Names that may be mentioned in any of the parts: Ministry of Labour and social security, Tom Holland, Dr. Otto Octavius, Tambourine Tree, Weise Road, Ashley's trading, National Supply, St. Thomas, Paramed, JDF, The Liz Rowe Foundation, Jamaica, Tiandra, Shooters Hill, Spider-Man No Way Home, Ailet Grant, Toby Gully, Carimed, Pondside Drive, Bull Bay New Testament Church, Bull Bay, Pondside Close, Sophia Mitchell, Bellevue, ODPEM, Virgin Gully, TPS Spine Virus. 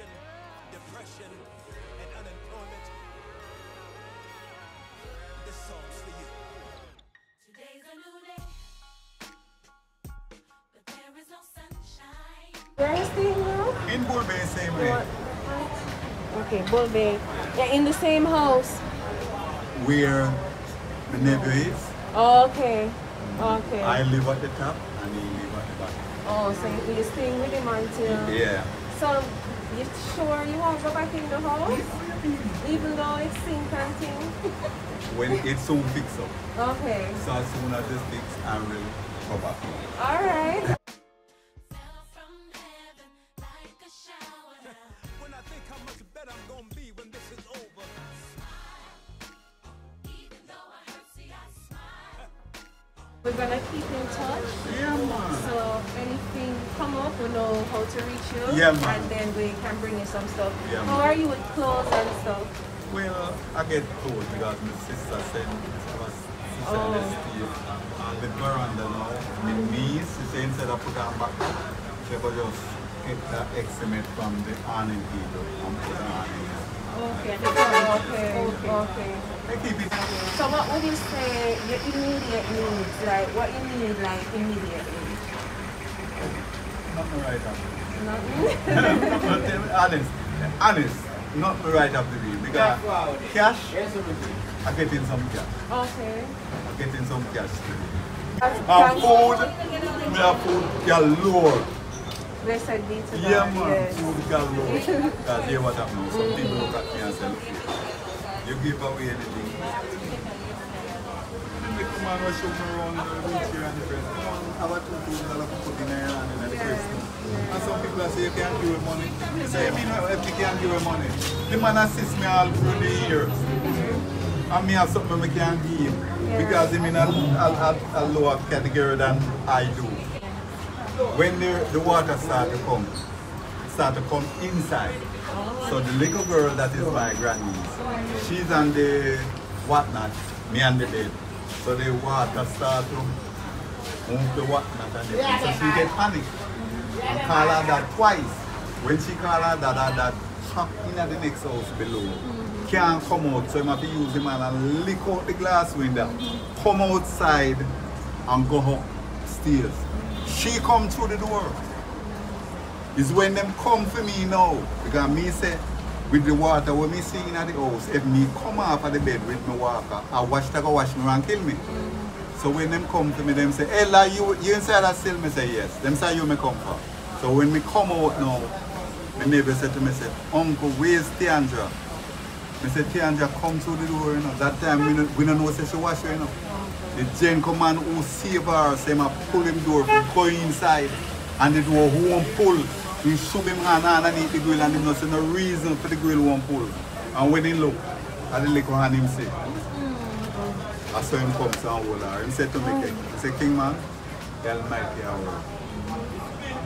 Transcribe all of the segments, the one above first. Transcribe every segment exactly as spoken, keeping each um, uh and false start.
inflation, depression, and unemployment, this song's for you. Today's a new day, but there is no sunshine. Where is the room? In Bull Bay, same way. Okay, Bull Bay. They're in the same house. Where the neighbor is. Oh, okay. Okay. I live at the top and he live at the bottom. Oh, so you're staying with him until... Yeah. So, you sure you won't go back in the house? Even though it's sink and thing? When it soon fixed up. Okay. So as soon as it's fixed, I will go back. Alright. We're gonna keep in touch. Yeah, man. So anything come up, we know how to reach you. Yeah, man. And then we can bring you some stuff. Yeah, how man. Are you with clothes and stuff? Well, I get clothes because my sister said my sister oh. and the veranda now. The niece, she said instead of put her back, she could just get that estimate from the awning people and put her on in. Okay, okay, okay, okay. So what would you say your immediate needs, like what you need like immediately? Not the right up the way. Nothing? honest, honest, not the right up the way. Because cash, I'm getting some cash. Okay. I'm getting some cash. And food, we have food galore. Blessed be to God. Yeah, man, food galore. Because hear what happens, some people look at me and say, you give away anything. The man was showing around the wheelchair and the person. Come on, have a two thousand dollars for putting her hand in the person. And some people say you can't give her money. They say, I mean, if you can't give her money. The man assists me all through the years. And me have something I can't give. Because I'm in a, a, a lower category than I do. When the, the water starts to come, start to come inside. So the little girl that is my granny's, she's on the whatnot, me on the bed. So the water starts to move the whatnot on the bed. So she gets panic. I call her dad twice. When she call her dad, her dad hop in at the next house below. Can't come out, so I have to use the man and lick out the glass window. Come outside and go upstairs. She come through the door. It's when them come for me now. Because me say, with the water when me see in at the house, if me come off of the bed with my walker, I watch them go wash me and kill me. So when them come to me, them say, Ella, you, you inside that still? Me say, yes. Them say, you me come for. So when me come out now, my neighbor said to me, say, Uncle, where's Tiandra? Me say, Tiandra, come through the door. You know. That time, we don't, we don't know, say she wash her. You know. The gentleman who saved her, say, I pull him door, go inside. And the door won't pull. He shook him hand underneath the grill and he not no reason for the grill won't pull. And when he look at the liquor hand, him say, mm. I saw him come to hold her. He said to me, he said, King man, the Almighty hour.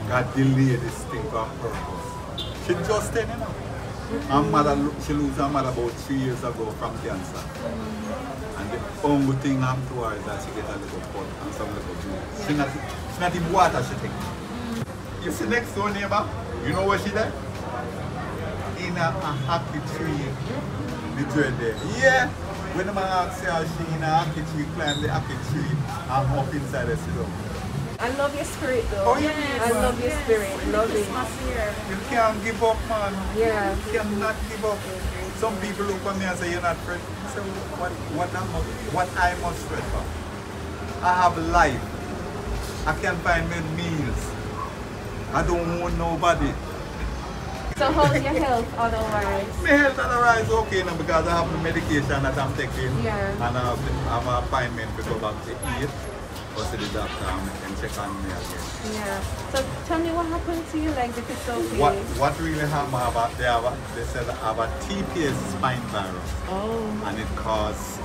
God delayed this thing for purpose. She just ten, you know. Her mother, she lost her mother about three years ago from cancer. And the only thing happened to her is that she gets a little pot and some little juice. She not, she not even water she take. You see next door neighbor, you know what she did? In a, a happy tree. The dread there. Yeah. When the man asks her, she in a happy tree, climb the happy tree and up inside the city. I love your spirit though. Oh, yes. I love your yes. spirit. Love it. You can't give up, man. Yeah. You cannot give up. Some people look at me and say, you're not afraid. So what, what, I must, what I must fret for? I have life. I can find my meals. I don't want nobody. So how's your health otherwise? My health otherwise okay now because I have the medication that I'm taking. Yeah. And I have, the, I have an appointment to go back to eat. Go to the doctor and check on me again. Yeah. So tell me what happened to you like the physical what, what really happened, about, they, have a, they said I have a T P S spine virus. Oh. And it caused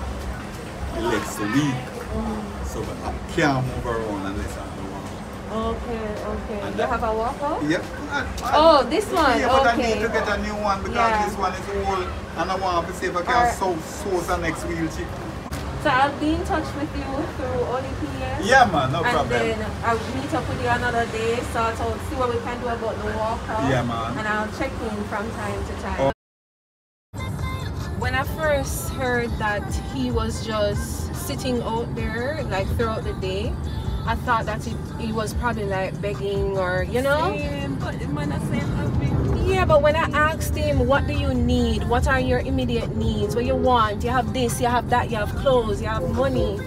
legs to leak. Oh. So I can't move around unless I Okay, okay. And you that, have a walker? Yep. I, I, oh, this one? Yeah, but okay. I need to get a new one because yeah. this one is old and I want to see if I can source a next wheelchair. So I'll be in touch with you through O D P E M? Yeah, man, no and problem. And then I'll meet up with you another day, sort out, see what we can do about the walker. Yeah, man. And I'll check in from time to time. Oh. When I first heard that he was just sitting out there, like throughout the day, I thought that it, he was probably like begging or, you know? Same, but it might not seem happy. Yeah, but when I asked him, what do you need? What are your immediate needs? What you want? You have this, you have that, you have clothes, you have money,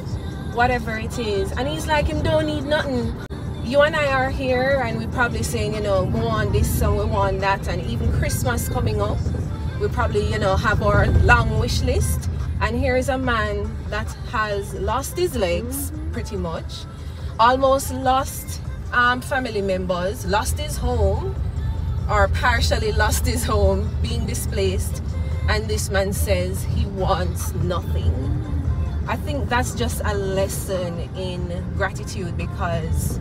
whatever it is. And he's like, him don't need nothing. You and I are here and we're probably saying, you know, we want this and we want that. And even Christmas coming up, we probably, you know, have our long wish list. And here is a man that has lost his legs, pretty much. Almost lost um, family members, lost his home, or partially lost his home, being displaced, and this man says he wants nothing. I think that's just a lesson in gratitude, because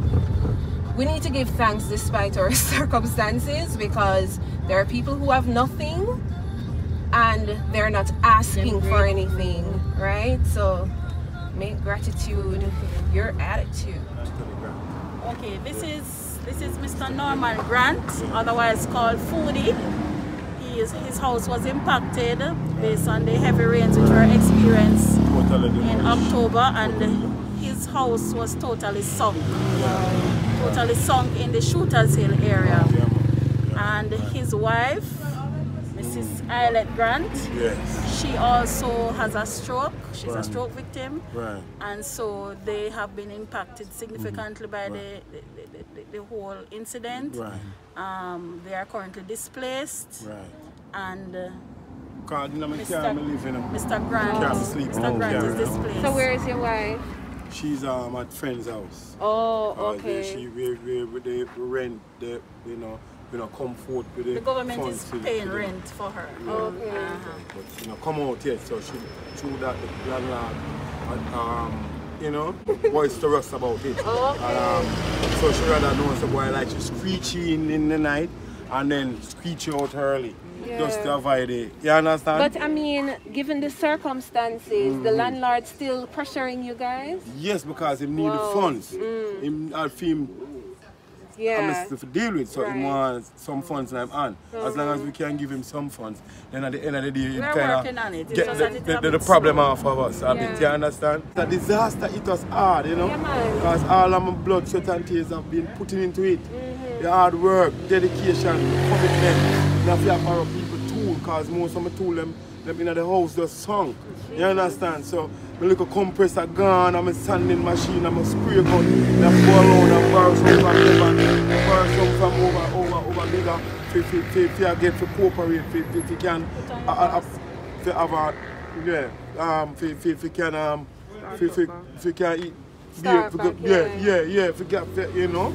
we need to give thanks despite our circumstances, because there are people who have nothing and they're not asking for anything, right? So make gratitude your attitude. Okay, this is this is Mister Norman Grant, otherwise called Foodie. He is, his house was impacted based on the heavy rains which were experienced in October, and his house was totally sunk, totally sunk in the Shooters Hill area. And his wife, Missus Ailet Grant, yes, she also has a stroke. She's right. a stroke victim, right. and so they have been impacted significantly mm. by right. the, the, the, the whole incident. Right. Um, they are currently displaced, right. and uh, God, you know, Mister Mister Grant, Mister Grant, oh. Mister Grant oh. is displaced. So where is your wife? She's um, at friend's house. Oh, okay. Uh, they, she we, we, they rent the you know. You know, come forth with the, the government funds is paying to, to rent the, for her. Yeah, okay. Uh-huh. But you know, come out yet, so she threw that the landlord, and, um, you know, voice to us about it. Oh, okay. And, um, so she rather knows the boy like she's screeching in the night and then screeching out early. Yeah. Just to avoid it. You understand? But I mean, given the circumstances, mm. the landlord still pressuring you guys? Yes, because he needed wow. funds. Mm. Him, I feel Yeah. I'm to deal with, so right. he wants some funds and I'm on. So as long as we can give him some funds, then at the end of the day, it kind of get the, the, the, the problem slow. off of us. Yeah. I mean, do you understand? The disaster, it was hard, you know, because yeah, all of my blood, sweat and tears have been putting into it. Mm-hmm. The hard work, dedication, commitment, and I feel for our people too, because most of my tool, them, them in the house just sunk. You understand? So my little compressor gone, I'm a sanding machine, I'm a spray gun, that go around and borrow some from Lebanon, and borrow some from over, over, over bigger, if I get to cooperate, if you can, if you have a, yeah, um, if you can, um, if you can eat, yeah, yeah, yeah, if you get, you know,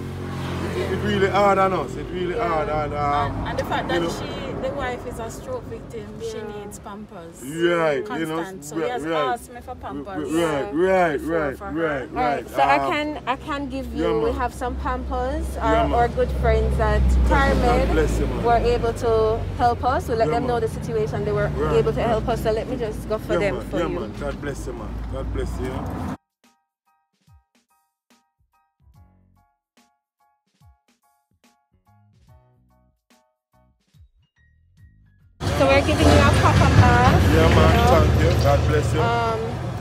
it really hard on us, it really hard on, um, and the fact that she, the wife is a stroke victim, yeah. she needs Pampers. Right, constant. You know, so right, he has right. asked me for Pampers. Right, right, yeah. right, for, for right, right, right. So um, I can I can give you, yeah, we have some Pampers, yeah, our, our good friends at Paramed were able to help us. We let yeah, them know the situation, they were right, able to right. help us, so let me just go for yeah, them man. for yeah, you. Man. God bless you, man. God bless you. So we're giving you a cup of bath. Yeah, man. You know? Thank you. God bless you. Um,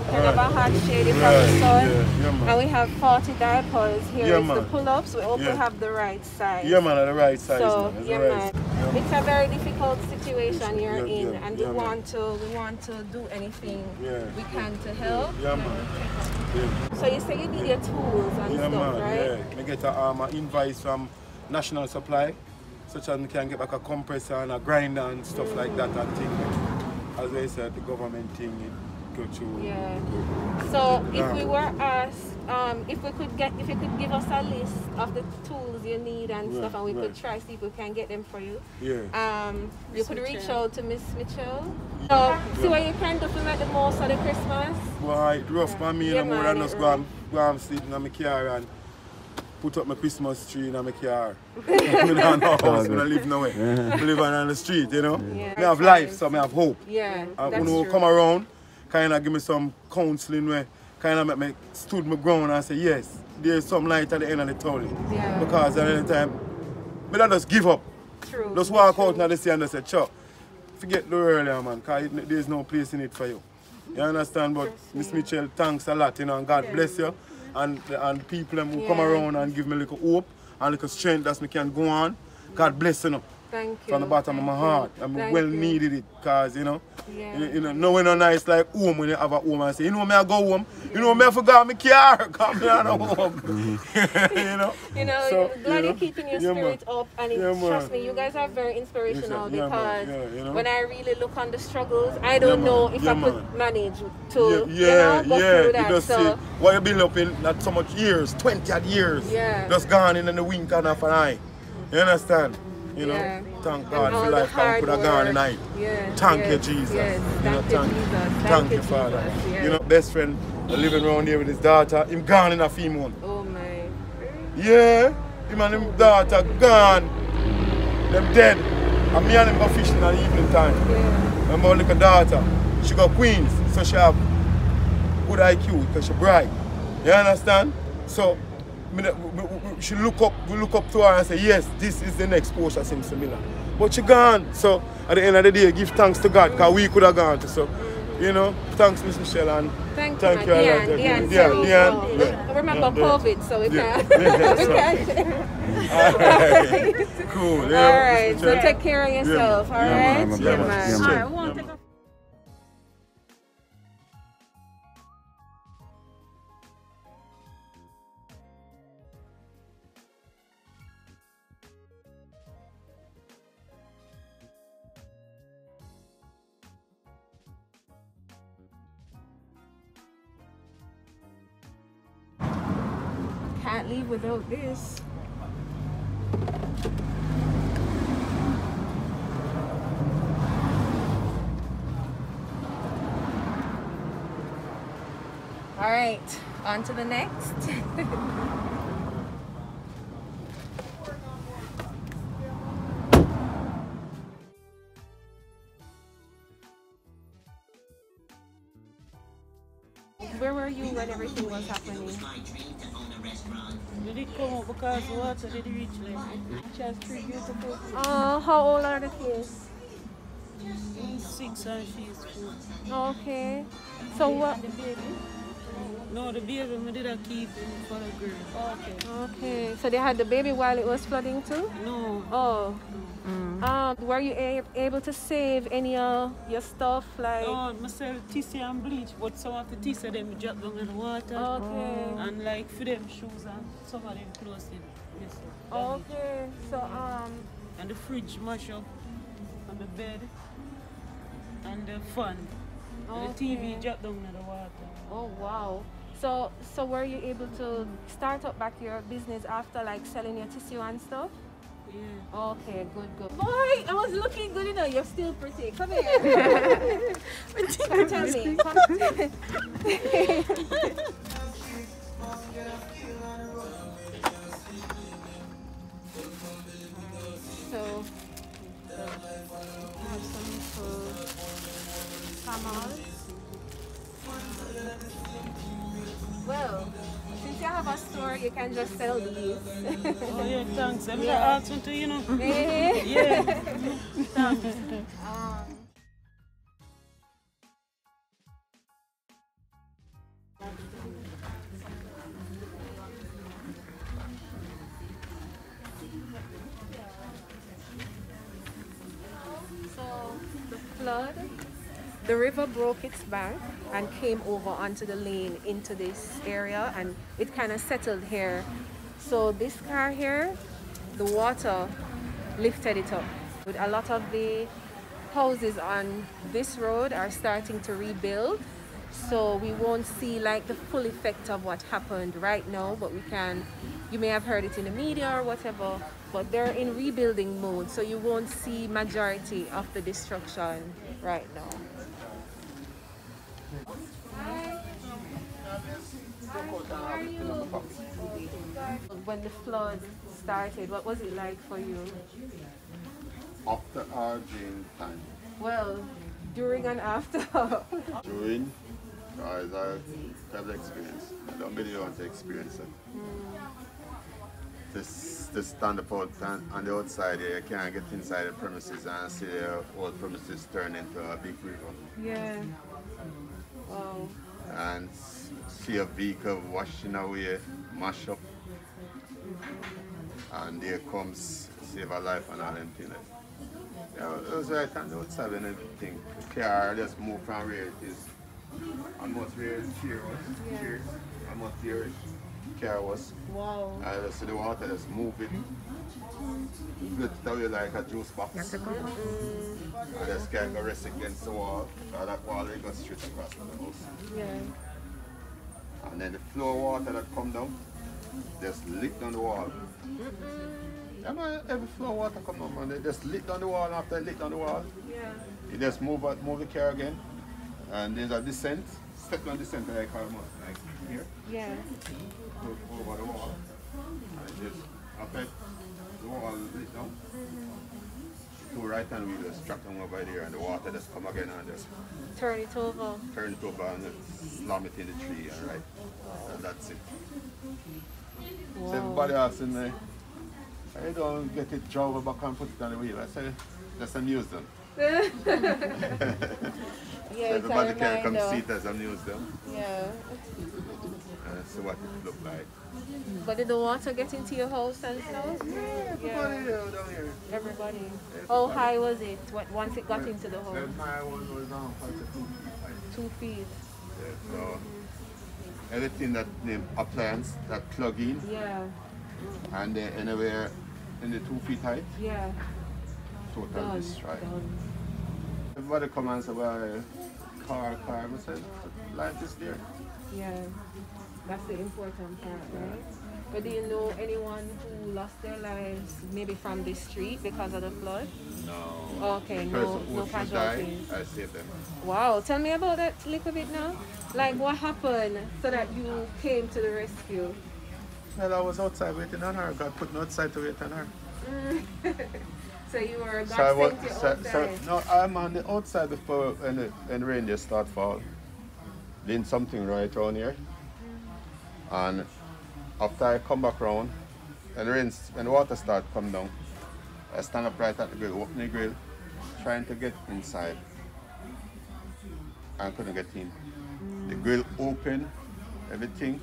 we have a hot shady from the sun. Yeah, yeah, and we have forty diapers here. Yeah, it's man. the pull-ups. We also yeah. have the right side. Yeah, man. The right side. So, man. It's yeah, right. man. Yeah. It's a very difficult situation you're yeah, in, yeah, and yeah, we man. want to we want to do anything yeah. we can to help. Yeah, yeah man. Yeah. So you say you need your tools and yeah, stuff, man. right? Yeah. I get a, um, an invoice from National Supply, such as we can get back a compressor and a grinder and stuff mm. like that. And thing, as I said, the government thing, it go to. Yeah. Go, so um, if we were asked, um, if we could get, if you could give us a list of the tools you need and right, stuff, and we right. could try see if we can get them for you. Yeah. Um, you Miz could Mitchell. reach out to Miss Mitchell. So yeah. see what you can do for the most of the Christmas. Well, it's rough for yeah. me, and I'm just go and go and sleep in my car and put up my Christmas tree in my car. I don't know how I live now. I live on the street, you know. Yeah, I have life, so I have hope. Yeah, I that's know, true. Come around, kind of give me some counseling, where kind of make me stood my ground and say, yes, there's some light at the end of the tunnel. Yeah. Because at any time, I don't just give up. True. Just walk True. out and just say, and just say, Chuck, forget the earlier, man, because there's no place in it for you. You understand? But Miss Mitchell, thanks a lot, you know, and God yeah. bless you. And, and people who yeah. come around and give me a little hope and a little strength that I can go on. God bless you. Know, Thank you. From the bottom Thank of my heart. I mean, well you. needed it because, you know, yeah. you, you know, knowing no nice like home when you have a home and say, you know, me I go home, yeah. you know, me I forgot my car, because me I don't home. You know? You know, so, glad you know? you're keeping your yeah, spirit man. up, and it, yeah, trust me, you guys are very inspirational yeah, because yeah, yeah, you know? when I really look on the struggles, I don't yeah, know if yeah, I could man. manage to, yeah, you know, go yeah, through that. You just so. see what you build up in not so much years, twenty odd years, yeah. just gone in the wink and off an eye. You understand? You know, yeah. thank God for life and put a gone in night. Yes, thank yes, you, Jesus. Yes, you know, thank you, thank, thank you, Father. Yes. You know, best friend living around here with his daughter, him gone in a few months. Oh my. Yeah, him and his daughter gone. Them dead. And me and him go fishing at evening time. Yeah. And my little daughter, she got Queens, so she have good I Q because she bright. You understand? So she look up, we look up to her and say, yes, this is the next post that seems similar. But she gone. So at the end of the day, give thanks to God, because we could have gone to. So, you know, thanks, Miss Michelle, and thank, thank you. Thank you. Diane, Diane, Diane, Diane, Diane. Remember yeah. COVID, so we yeah. can. Yeah. Yeah. All right. Cool. Yeah, all right, so take care of yourself, yeah. all right? Yeah, yeah, man. Yeah, man. Yeah, man. Can't leave without this. All right, on to the next. Where were you when everything was happening? Did it come up because water did reach them? Just three beautiful. Oh, how old are the kids? Six and she's four. Okay. So what? The baby? No, the baby we did a keep for the girl. Okay. Okay. So they had the baby while it was flooding too? No. Oh. Mm. Um, were you a able to save any of uh, your stuff? Like, oh, I sell tissue and bleach, but some of the tissue them drop down in the water. Okay. And like for them shoes and some of them clothes. Yes, okay. So um. and the fridge mash up, and the bed, and the fan, okay. and the T V drop down in the water. Oh wow. So so were you able to start up back your business after like selling your tissue and stuff? Yeah. Okay, good, good. Boy, I was looking good, you know, you're still pretty. Come here. Tell me. So, have some food. Come on. Well, since you have a store, you can just sell these. Oh yeah, thanks. I'm yeah. asking to, you know. Yeah. yeah. Thanks. Um, so the flood, the river broke its bank and came over onto the lane into this area, and it kind of settled here. So this car here, the water lifted it up. But a lot of the houses on this road are starting to rebuild, so we won't see like the full effect of what happened right now, but we can, you may have heard it in the media or whatever, but they're in rebuilding mode, so you won't see majority of the destruction right now. Hi. Hi, how are you? When the flood started, what was it like for you? After our drain time. Well, during and after. During, because I have the experience. I don't really want to experience it. Just, just stand up out on, on the outside here, you can't get inside the premises and see the old premises turn into a big river. Yeah. Wow. And see a vehicle washing away, mash up. And there comes Save a Life and all them things. Yeah, it was right on the outside and everything. The car just move from where it is. Almost where it's here was. Here. Almost here the car was. Wow. I just see the water just move it. Split it away like a juice box. That's a good one. And just can't go rest against the wall. Because that wall it goes straight across the house. Yeah. And then the flow water that come down just licked on the wall. Mm-hmm. Yeah, man, every flow of water come up and they just licked on the wall, and after it licked on the wall, yeah. You just move out, move the car again. And there's a descent, step on descent like how like here. Yeah. Go over the wall. And just after the wall lit down. Two right hand wheel just trapped down over there and the water just come again and just turn it over. Turn it over and slam it in the tree and right. And that's it. Wow. So everybody else in there, I don't get it, drove back and put it on the wheel. I said, just amuse them. Yeah, so everybody can come though. See it as amuse them. Yeah. And see what it looked like. But did the water get into your house and stuff? Yeah, everybody yeah. down here. Everybody. everybody. How high was it once it got yeah. into the house? The high one was down for two feet. Two feet. Yeah, so. Mm-hmm. Everything that name appliance that plug in, yeah, and uh, anywhere in the two feet height, yeah, total destroyed. Everybody comments about uh, car, car, I said, life is there. Yeah, that's the important part, right? But do you know anyone who lost their lives maybe from the street because of the flood? No. Okay, because no, no casualties. I saved them. Wow, tell me about that a little bit now. Like what happened so that you came to the rescue? Well, I was outside waiting on her. I got put outside to wait on her. So you were got so sent was, so, so, No, I'm on the outside before and the, the rain just start fall. Did something right around here. And after I come back round and rain and water start come down, I stand up right at the grill, open the grill, trying to get inside. I couldn't get in. Mm. The grill open, everything,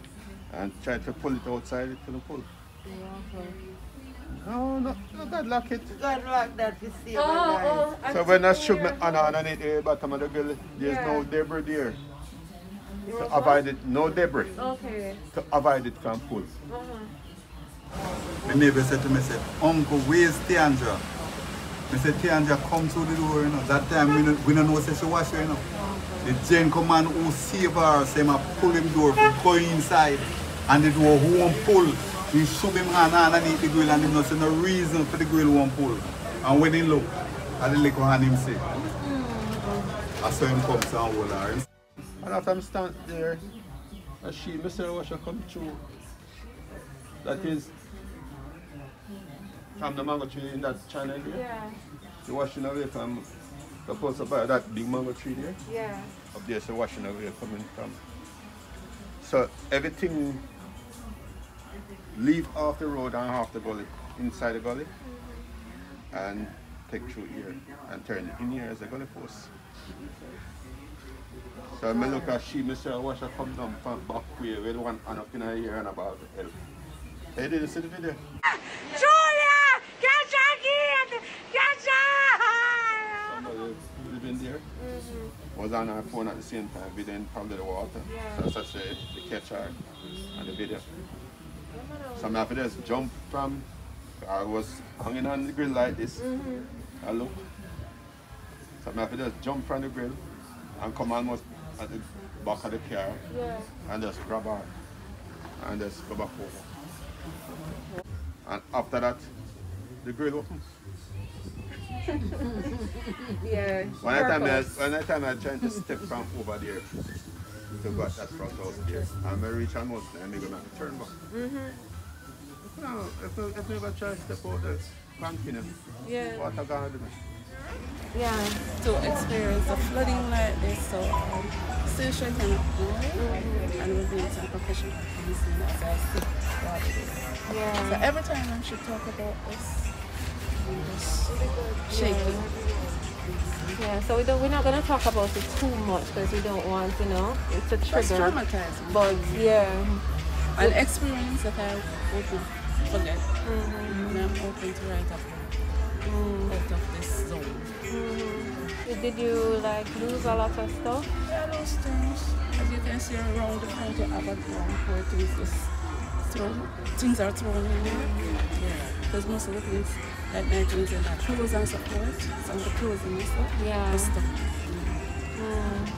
and tried to pull it outside, it couldn't pull. Yeah. No, not, not that lock it. That lock that you see. Oh, oh, oh, so when I shook my hand underneath the bottom of the grill, there's yeah. no debris there. To avoid it, no debris. Okay. To avoid it from pull. Uh-huh. My neighbor said to me, said, Uncle, where's Tiandra? I said, Tiandra come through the door, you know. That time we don't, we don't know, say she was here, you know. The gentleman who saved her, say, I pull him door, go inside. And the door won't pull. He shove him hand underneath the grill and he not see no reason for the grill won't pull. And when he look, at the little hand him say, I saw him come to hold her. And after I'm standing there, I see Mister Washer come through. That is from the mango tree in that channel there. Yeah. They're washing away from the post about that big mango tree there. Yeah. Up there, so washing away coming from. So everything leave off the road and off the gully, inside the gully, and take through here and turn in here as a gully post. So I look at she, Mister Washer come down from back way with one hand up in her ear and about the help. Hey, did you see the video? Julia! Catch her kid! Catch her! Somebody living there mm-hmm. was on her phone at the same time, videoing from the water. Yeah. So I said, the catch her and the video. Some of this jump from, I was hanging on the grill like this. Mm-hmm. I look. Some of this jump from the grill and come almost at the back of the car yeah. and just grab her and just go back over. And after that, the grill opens. Yeah. One time, I, one time I tried to step from over there to go at that front house there. And I reach almost and I go back and turn back. Mm-hmm. No, if I ever try to step out the bank, you know, yeah. what I gotta do. yeah, to experience the flooding like this, so um, still showing kind of mm-hmm. and we'll be into professional counseling as I see what it is. Yeah. So every time I should talk about this, we just shake it. Yeah, so we don't, we're not going to talk about it too much because we don't want, you know, it's a trigger. It's traumatizing. But yeah. An experience that I wouldn't forget. Mm-hmm. And I'm hoping to write up mm. out of this zone. Mm-hmm. Did you like lose a lot of stuff? Yeah, I lost things. As you can see around the front of our ground where things is thrown, things are thrown in there. Yeah. Because most of the things that Nigerians are like clothes and support, some of the clothes and stuff. Yeah. Stuff. Mm. Mm.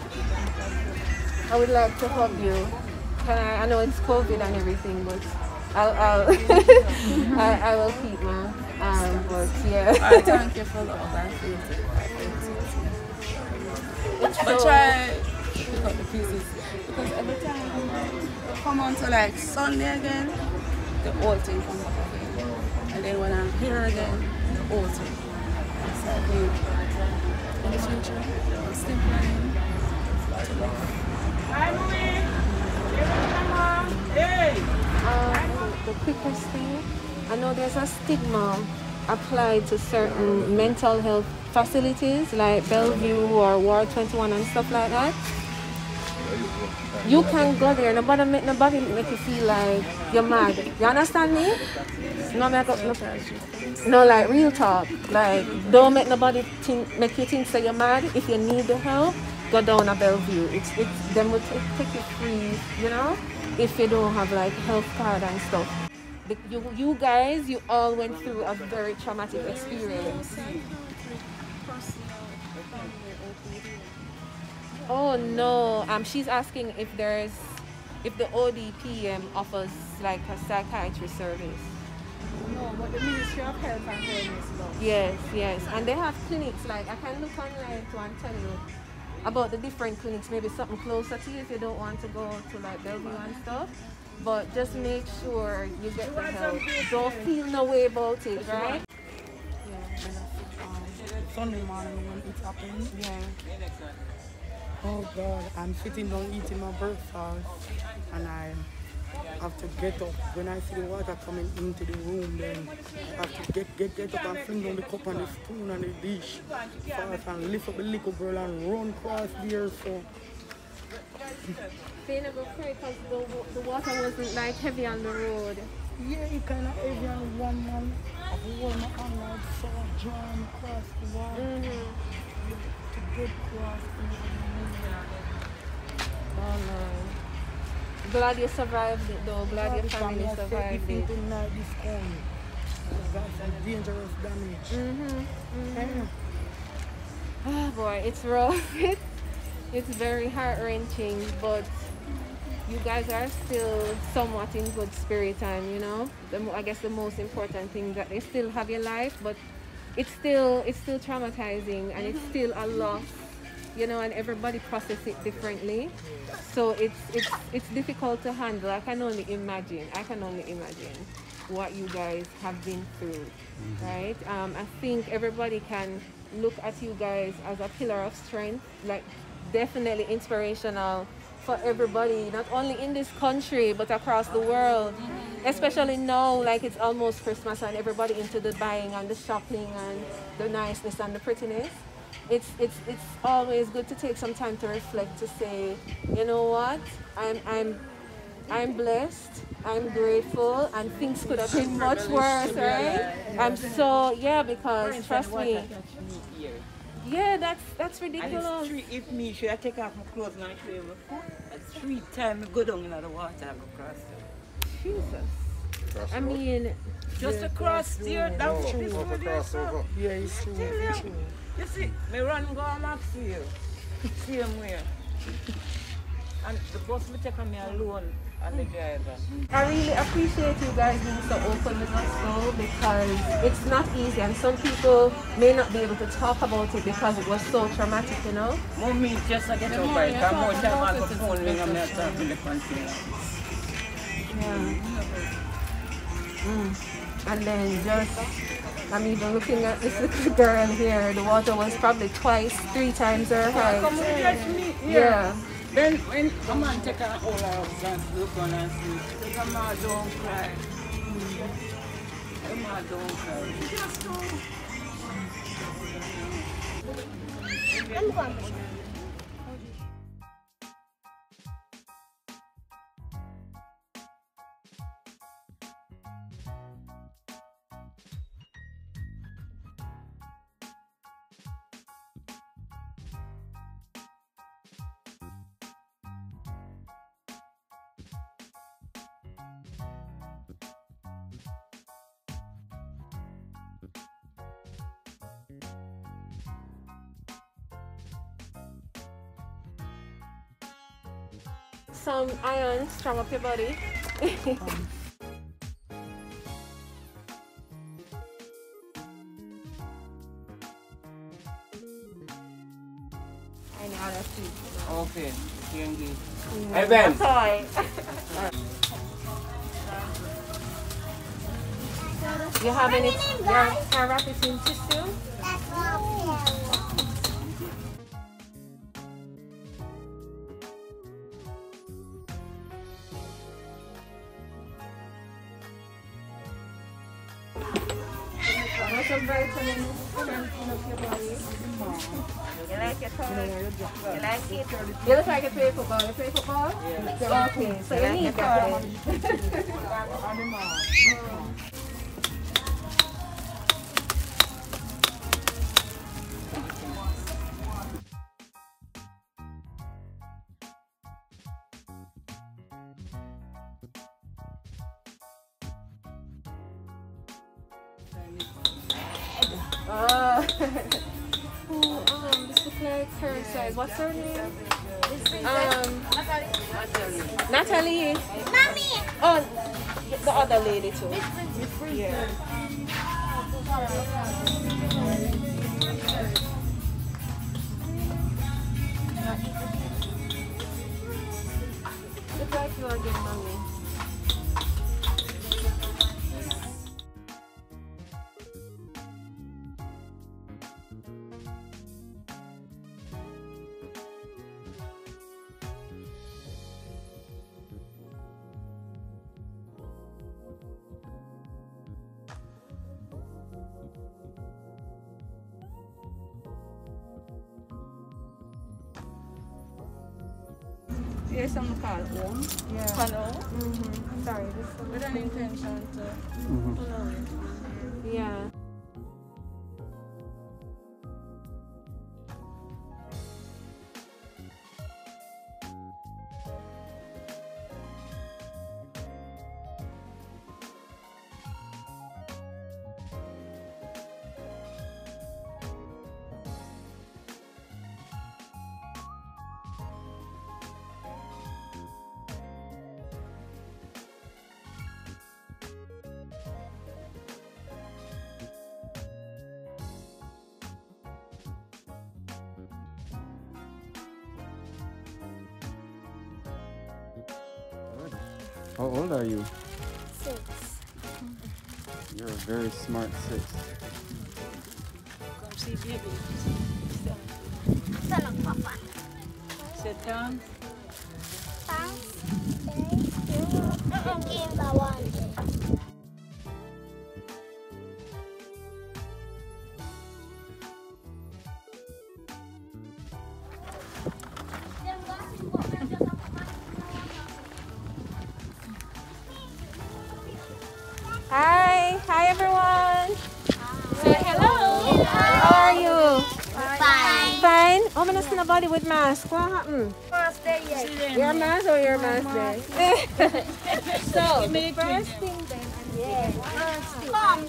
I would like to hug you. Can I, I know it's COVID and everything, but I'll, I'll I, I will keep my um, but yeah. I thank you for the organization. But, but so, try to pick up the pieces because every time I come on to like Sunday again, the old thing comes up again, and then when I'm here again, the old thing. So I think in the future, I'm still planning to work. Hi, mommy. Uh, the quickest thing, I know there's a stigma applied to certain mental health facilities like Bellevue or Ward twenty-one and stuff like that. You can go there, nobody make, nobody make you feel like you're mad. You understand me? No, make up, no, no, like real talk. Like don't make nobody think, make you think say you're mad. If you need the help, go down a Bellevue. It's it's them will take it free, you know, if you don't have like health card and stuff. But you you guys, you all went through a very traumatic experience. Oh no, um she's asking if there's if the O D P E M offers like a psychiatry service. No, but the Ministry of Health and Wellness does. Yes, yes. And they have clinics, like I can look online to and tell you about the different clinics, maybe something closer to you if you don't want to go to like Bellevue and stuff. But just make sure you get the help. Don't feel no way about it, right? Yeah, Sunday morning when it happened. Yeah. Oh God, I'm sitting down eating my breakfast and I have to get up. When I see the water coming into the room, then I have to get get get up and fling down the cup and the spoon and the dish fast and lift up the little girl and run across there. So they never pray because the, the water wasn't like heavy on the road. Yeah, it kind of heavy on one man. I wore my hand so I drawn across the water mm -hmm. to get across the water. Oh no. Glad you survived it though, glad your family survived it. That's a dangerous damage. Mm-hmm, mm-hmm. Yeah. Oh boy, it's rough. It's very heart-wrenching, but you guys are still somewhat in good spirit and, you know, the, I guess the most important thing that they still have your life, but it's still, it's still traumatizing and it's still a loss. You know, and everybody processes it differently, so it's it's it's difficult to handle. I can only imagine. I can only imagine what you guys have been through, mm-hmm. right? Um, I think everybody can look at you guys as a pillar of strength, like definitely inspirational for everybody, not only in this country but across the world. Especially now, like it's almost Christmas and everybody into the buying and the shopping and the niceness and the prettiness. It's, it's, it's always good to take some time to reflect, to say, you know what, I'm, I'm, I'm blessed, I'm grateful, and things could have been much worse, right? I'm so, yeah, because trust me. Yeah, that's, that's ridiculous. And three, if me, should I take off my clothes and I should have three times go down in the water and go across there. Jesus. I mean, just across there, that's true. Yeah, it's true, it's true. You see, me run go and go to you, same way. And the bus will take me alone and the driver. I really appreciate you guys being so open with us though, because it's not easy and some people may not be able to talk about it because it was so traumatic, you know? Mommy, just I get over it. I'm more time I go phone ring and I talk to the country. Yeah. Mm. and then just, I'm even looking at this little girl here, the water was probably twice, three times her height. Come and catch me here. Yeah. Then when come and take her all out and look on and see. Because Mama don't cry. Mm-hmm. Mama don't cry. Just don't. I'm going. Some iron, strong up your body. um. And other feet. Okay, can give. Hey Ben. You have any? Yeah, can I wrap it in tissue? That's all. Some vitamins, strengthen up your body. You like your color? You like it? You look like a paper ball. You play football? Yeah. You're walking, so you, you need color. Oh, um, this looks like her size. What's her name? Um, Natalie. Natalie. Mommy. Oh, the other lady too. Yeah. Look like you are good, mommy. Here's someone called home. Yeah. Hello. Mm-hmm. I'm sorry. This is with an intention to mm-hmm. hello. Yeah. How old are you? Six. You're a very smart six. Come see baby. Sit down, Papa. Sit down. Hi, hi everyone. Hi. Say hello. Hello. How are you? Fine. Fine. I'm gonna see nobody with mask. What happened? Mask day. Yes. Your mask or your mask day? So the first thing then. Yeah. Come.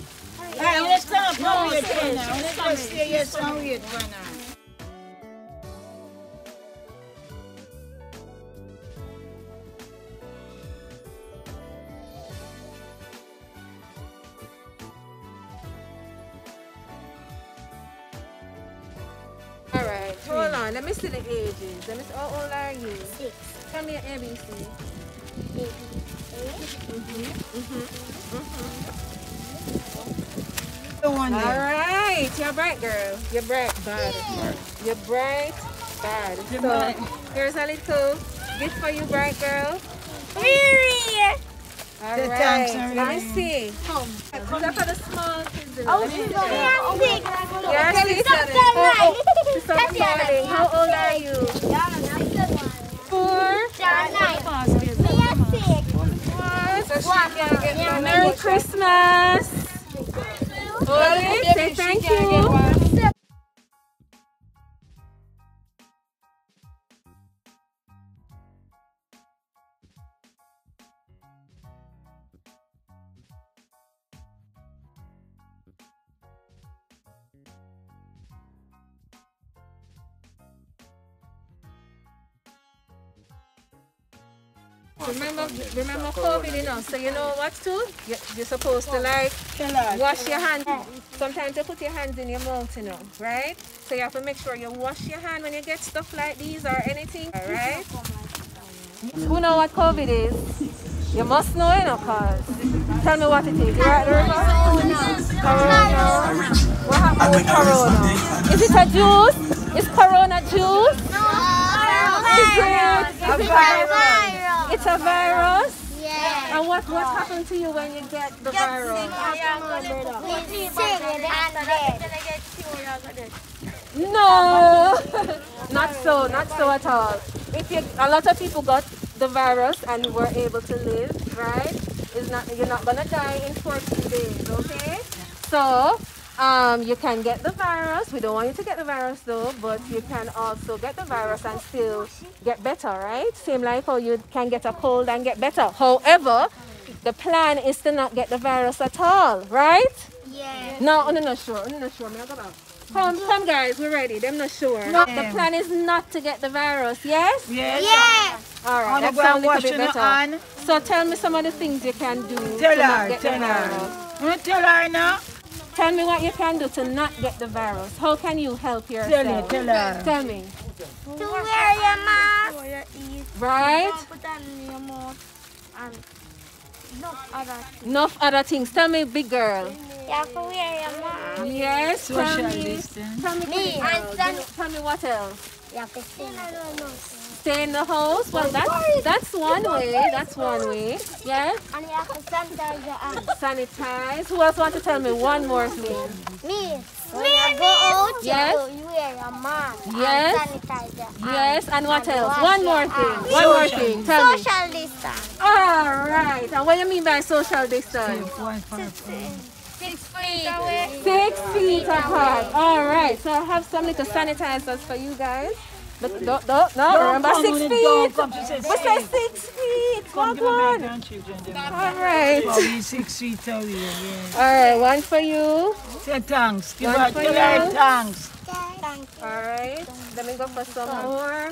Hey, let's stop. No, we're done now. Let's stay here. So we're done now. Hold on, let me see the ages. Let me see, how old are you? Six. Tell me your A B C. A B C. Mm-hmm. Mm-hmm. Mm-hmm. the one there. All right, you're bright, girl. You're bright, bad. You're bright, bad. So bright. Here's a little gift for you, bright girl. Really? All the right, I see. Come. Come for the small kids. Oh, she's big. Yes, she's big. Darling, how old are you? Four. Four. Merry Christmas. Always say thank you. Remember, remember COVID, you know, so you know what to? You're supposed to like wash your hands. Sometimes you put your hands in your mouth, you know, right? So you have to make sure you wash your hand when you get stuff like these or anything, all right? Who know what COVID is? You must know, you know, cause. Tell me what it is. You're at the river? Corona. What happened with Corona? Is it a juice? Is Corona juice? No. Is it a virus? It's a virus? Yeah. And what, what happened to you when you get the get virus? No, not so, not so at all. If you, a lot of people got the virus and were able to live, right? It's not, you're not gonna die in fourteen days, okay? So, um, you can get the virus. We don't want you to get the virus though, but you can also get the virus and still get better, right? Same like how you can get a cold and get better. However, the plan is to not get the virus at all, right? Yeah. No, I'm not sure. I'm not sure. Come, come guys, we're ready. They're not sure. No, the plan is not to get the virus, yes? Yes. Yes. All right, that sounds a little bit better. On. So tell me some of the things you can do tell to her, not get tell the virus. Her. Tell her now. Tell me what you can do to not get the virus. How can you help yourself? Tell me, tell her. Tell me. To wear your mask. Before you eat. Right. Put that in your mouth and enough other things. Enough other things. Tell me, big girl. You have to wear your mask. Yes. Social distance. Tell me, me. And tell, tell me what else? You have to stay in the house. Stay in the house. Well, that's that's one way. That's one way. Yes. And you have to sanitize your hands. Sanitize. Who else wants to tell me one more thing? Me. When you go out, yes. You wear your mask. Yes. And sanitize your hands. Yes. And what and else? One more thing. Arms. One more thing. Tell me. Social distance. All right. And what do you mean by social distance? Six feet away. Six feet apart. All right. So I have some little sanitizers for you guys. But no, no, no, remember six feet. What's that six feet? Come on. All right. Six feet away. Yes. All right, one for you. Say thanks. Give her thanks. Thanks. All right. Let me go for some more.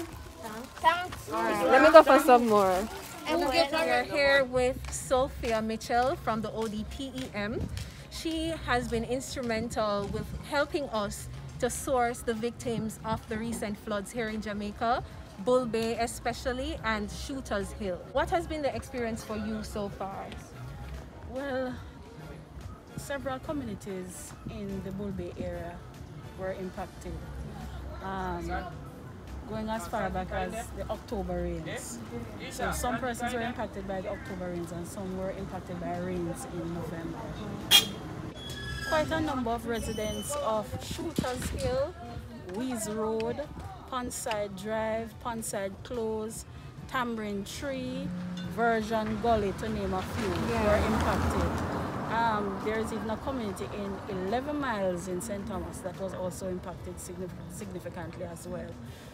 Thanks. All right. Let me go for some more. And we're here with Sophia Mitchell from the O D P E M. She has been instrumental with helping us to source the victims of the recent floods here in Jamaica, Bull Bay especially, and Shooters Hill. What has been the experience for you so far? Well, several communities in the Bull Bay area were impacted. Um, going as far back as the October rains. So some persons were impacted by the October rains and some were impacted by rains in November. Quite a number of residents of Shooters Hill, Weise Road, Pondside Drive, Pondside Close, Tambourine Tree, Virgin Gully, to name a few, yeah, were impacted. Um, there is even a community in eleven miles in Saint Thomas that was also impacted significant, significantly as well.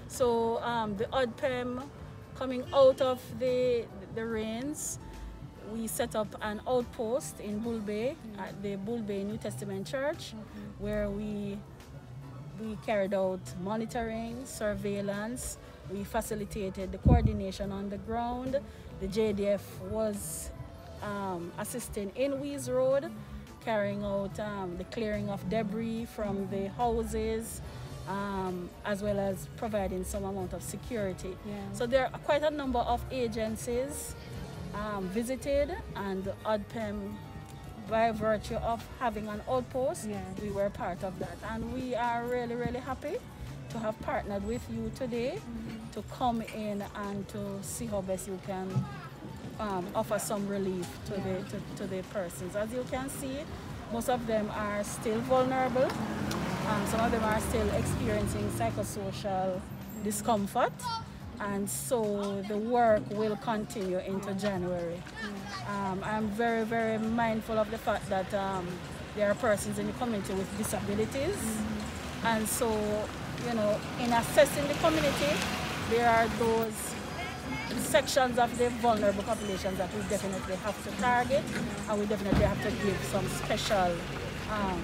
So um, the O D P E M, coming out of the, the rains, we set up an outpost in Bull Bay at the Bull Bay New Testament Church, mm-hmm, where we we carried out monitoring, surveillance. We facilitated the coordination on the ground. The J D F was um, assisting in Weise Road, carrying out um, the clearing of debris from the houses, Um, as well as providing some amount of security. Yeah. So there are quite a number of agencies um, visited, and the O D P E M by virtue of having an outpost, yeah. we were part of that. And we are really, really happy to have partnered with you today mm-hmm. to come in and to see how best you can um, offer some relief to, yeah. the, to, to the persons. As you can see, most of them are still vulnerable. Um, some of them are still experiencing psychosocial discomfort. And so the work will continue into January. Um, I'm very, very mindful of the fact that um, there are persons in the community with disabilities. Mm-hmm. And so, you know, in assessing the community, there are those sections of the vulnerable populations that we definitely have to target, and we definitely have to give some special Um,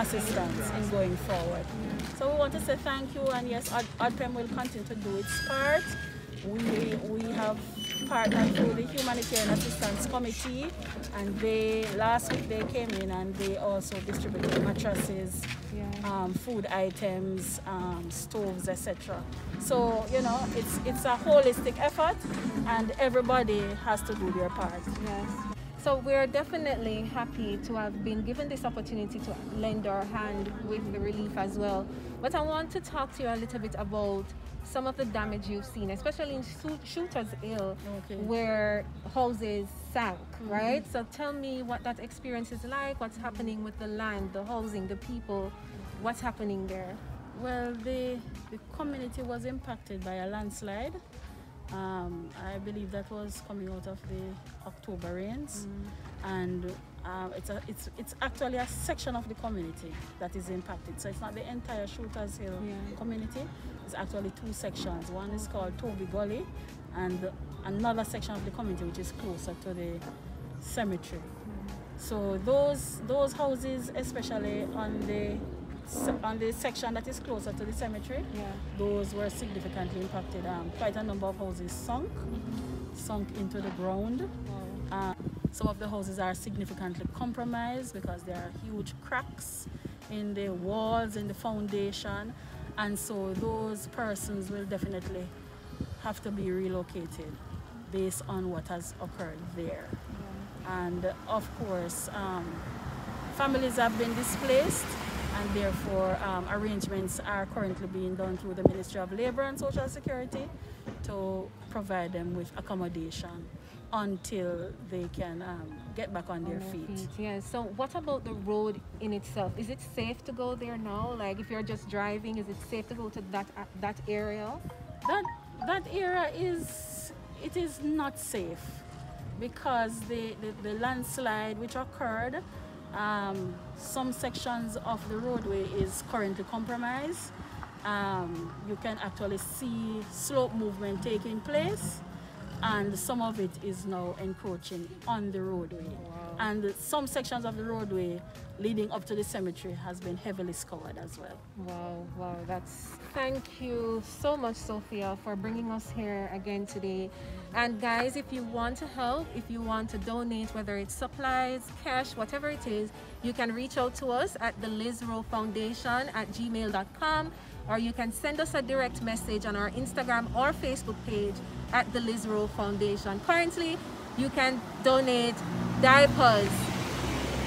assistance in going forward. So we want to say thank you, and yes, O D P E M will continue to do its part. We, we have partnered through the Humanitarian Assistance Committee, and they, last week they came in and they also distributed mattresses, um, food items, um, stoves, et cetera. So, you know, it's, it's a holistic effort, and everybody has to do their part. Yes. So we're definitely happy to have been given this opportunity to lend our hand with the relief as well. But I want to talk to you a little bit about some of the damage you've seen, especially in Shooters Hill, okay. where houses sank, mm-hmm. right? So tell me what that experience is like, what's happening with the land, the housing, the people, what's happening there? Well, the, the community was impacted by a landslide. Um, I believe that was coming out of the October rains, mm. and uh, it's, a, it's, it's actually a section of the community that is impacted. So it's not the entire Shooters Hill yeah. community, it's actually two sections. One is called Toby Gully, and another section of the community which is closer to the cemetery. Mm. So those, those houses, especially on the So on the section that is closer to the cemetery, yeah. those were significantly impacted. Um, quite a number of houses sunk, mm-hmm. sunk into the ground. Wow. Uh, some of the houses are significantly compromised because there are huge cracks in the walls, in the foundation, and so those persons will definitely have to be relocated based on what has occurred there. Yeah. And of course, um, families have been displaced, and therefore um, arrangements are currently being done through the Ministry of Labour and Social Security to provide them with accommodation until they can um, get back on, on their, their feet. feet. Yeah. So what about the road in itself? Is it safe to go there now? Like if you're just driving, is it safe to go to that, uh, that area? That, that area is, it is not safe because the, the, the landslide which occurred, Um, some sections of the roadway is currently compromised. Um, you can actually see slope movement taking place, and some of it is now encroaching on the roadway. Wow. And some sections of the roadway leading up to the cemetery has been heavily scoured as well. Wow, wow, that's... Thank you so much, Sophia, for bringing us here again today. And guys, if you want to help, if you want to donate, whether it's supplies, cash, whatever it is, you can reach out to us at the Liz Rowe Foundation at gmail dot com, or you can send us a direct message on our Instagram or Facebook page at the Liz Rowe Foundation. Currently, you can donate diapers,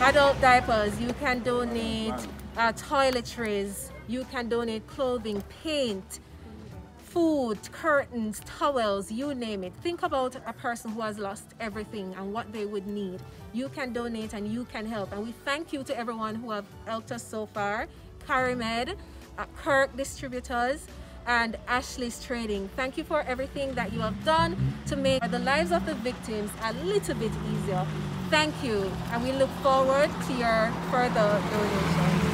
adult diapers, you can donate uh, toiletries, you can donate clothing, paint, food, curtains, towels, you name it. Think about a person who has lost everything and what they would need. You can donate and you can help. And we thank you to everyone who have helped us so far. Carimed, uh, Kirk Distributors, and Ashley's Trading. Thank you for everything that you have done to make the lives of the victims a little bit easier. Thank you, and we look forward to your further donations.